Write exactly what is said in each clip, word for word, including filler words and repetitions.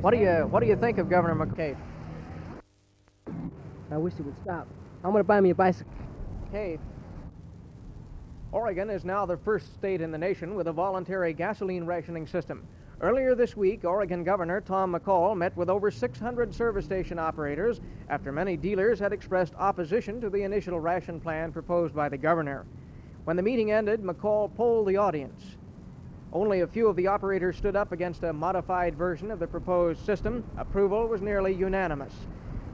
What do you What do you think of Governor McCabe? I wish he would stop. I'm gonna buy me a bicycle. McCabe. Oregon is now the first state in the nation with a voluntary gasoline rationing system. Earlier this week, Oregon Governor Tom McCall met with over six hundred service station operators after many dealers had expressed opposition to the initial ration plan proposed by the governor. When the meeting ended, McCall polled the audience. Only a few of the operators stood up against a modified version of the proposed system. Approval was nearly unanimous.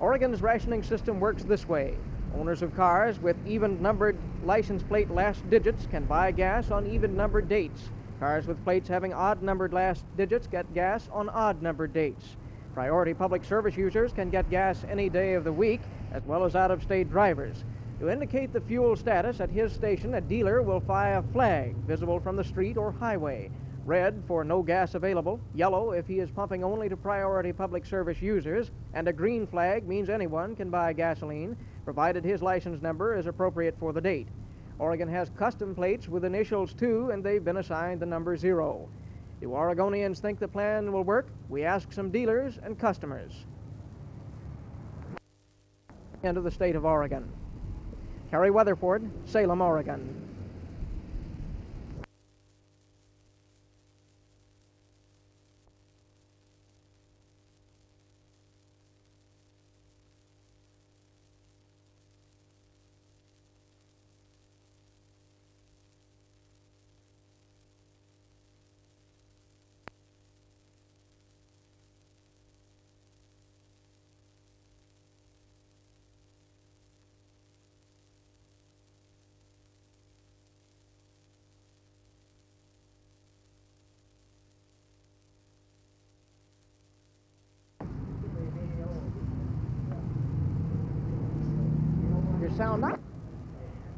Oregon's rationing system works this way. Owners of cars with even-numbered license plate last digits can buy gas on even-numbered dates. Cars with plates having odd-numbered last digits get gas on odd-numbered dates. Priority public service users can get gas any day of the week, as well as out-of-state drivers. To indicate the fuel status at his station, a dealer will fly a flag visible from the street or highway. Red for no gas available, yellow if he is pumping only to priority public service users, and a green flag means anyone can buy gasoline, provided his license number is appropriate for the date. Oregon has custom plates with initials too, and they've been assigned the number zero. Do Oregonians think the plan will work? We asked some dealers and customers. End of the state of Oregon. Carrie Weatherford, Salem, Oregon.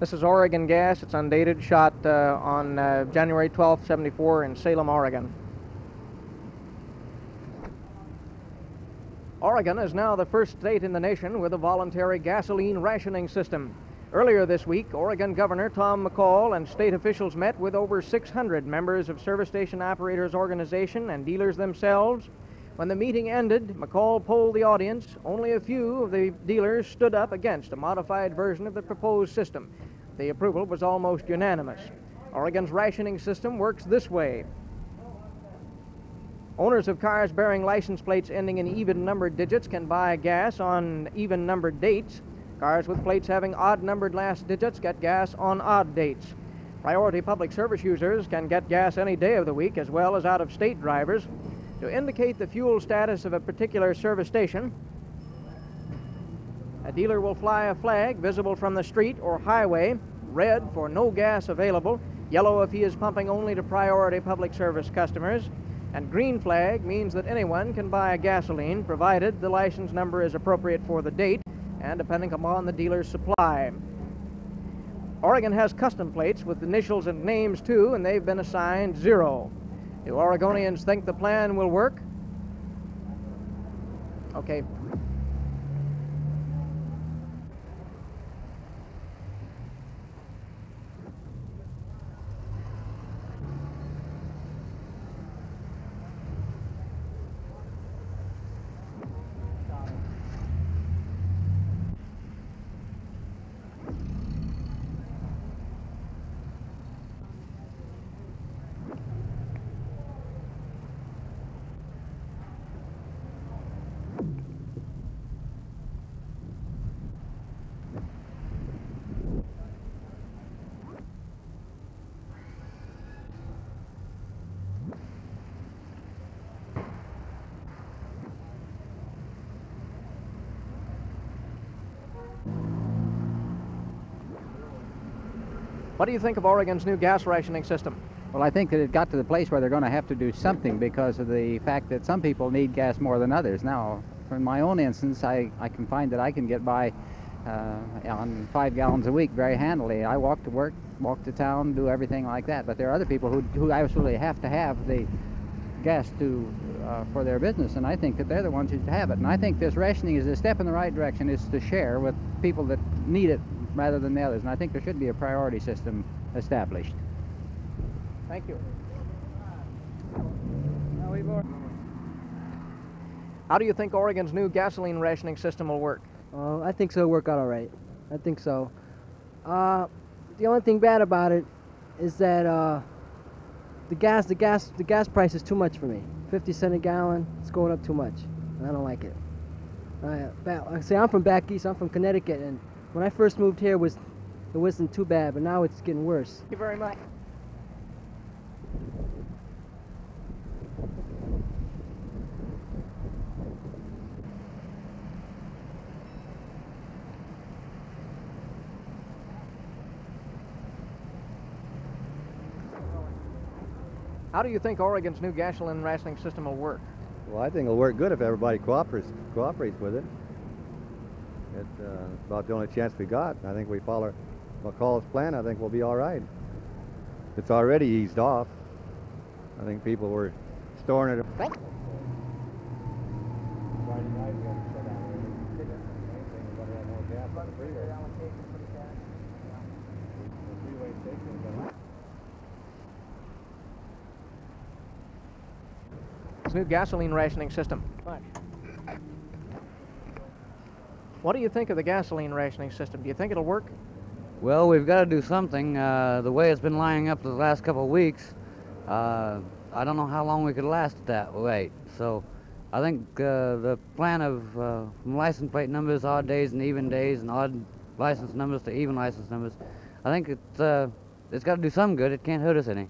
This is Oregon Gas. It's undated, shot uh, on uh, January twelfth, seventy-four in Salem, Oregon. Oregon is now the first state in the nation with a voluntary gasoline rationing system. Earlier this week, Oregon Governor Tom McCall and state officials met with over six hundred members of service station operators' organization and dealers themselves. When the meeting ended, McCall polled the audience. Only a few of the dealers stood up against a modified version of the proposed system. The approval was almost unanimous. Oregon's rationing system works this way. Owners of cars bearing license plates ending in even-numbered digits can buy gas on even-numbered dates. Cars with plates having odd-numbered last digits get gas on odd dates. Priority public service users can get gas any day of the week, as well as out-of-state drivers. To indicate the fuel status of a particular service station, a dealer will fly a flag visible from the street or highway, red for no gas available, yellow if he is pumping only to priority public service customers, and green flag means that anyone can buy gasoline provided the license number is appropriate for the date and depending upon the dealer's supply. Oregon has custom plates with initials and names too, and they've been assigned zero. Do Oregonians think the plan will work? Okay. What do you think of Oregon's new gas rationing system? Well, I think that it got to the place where they're going to have to do something because of the fact that some people need gas more than others. Now, in my own instance, I, I can find that I can get by uh, on five gallons a week very handily. I walk to work, walk to town, do everything like that. But there are other people who, who absolutely have to have the gas to uh, for their business, and I think that they're the ones who have it. And I think this rationing is a step in the right direction. It's to share with people that need it rather than the others, and I think there should be a priority system established. Thank you. How do you think Oregon's new gasoline rationing system will work? Uh, I think so. It'll work out all right. I think so. Uh, the only thing bad about it is that uh, the gas, the gas, the gas price is too much for me. fifty cent a gallon. It's going up too much, and I don't like it. I, I say I'm from back east. I'm from Connecticut, and when I first moved here, it was it wasn't too bad, but now it's getting worse. Thank you very much. How do you think Oregon's new gasoline rationing system will work? Well, I think it'll work good if everybody cooperates cooperates with it. It's uh, about the only chance we got. I think we follow McCall's plan. I think we'll be all right. It's already eased off. I think people were storing it. Right. New gasoline rationing system. What do you think of the gasoline rationing system? Do you think it'll work? Well, we've got to do something. Uh, the way it's been lining up the last couple of weeks, uh, I don't know how long we could last that way. So I think uh, the plan of uh, license plate numbers, odd days and even days, and odd license numbers to even license numbers, I think it's, uh, it's got to do some good. It can't hurt us any.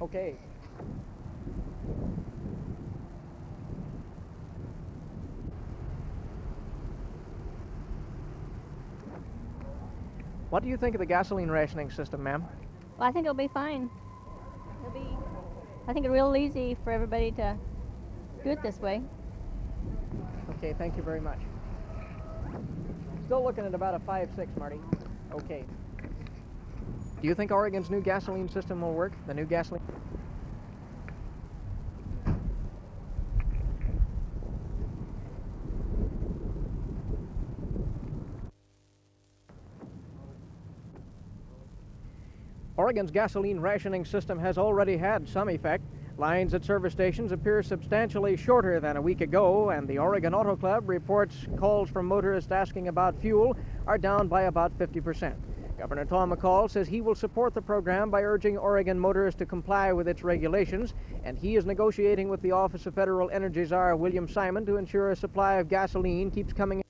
Okay. What do you think of the gasoline rationing system, ma'am? Well, I think it'll be fine. It'll be, I think, it's real easy for everybody to do it this way. Okay, thank you very much. Still looking at about a five six, Marty. Okay. Do you think Oregon's new gasoline system will work? The new gasoline? Oregon's gasoline rationing system has already had some effect. Lines at service stations appear substantially shorter than a week ago, and the Oregon Auto Club reports calls from motorists asking about fuel are down by about fifty percent. Governor Tom McCall says he will support the program by urging Oregon motorists to comply with its regulations, and he is negotiating with the Office of Federal Energy Czar William Simon to ensure a supply of gasoline keeps coming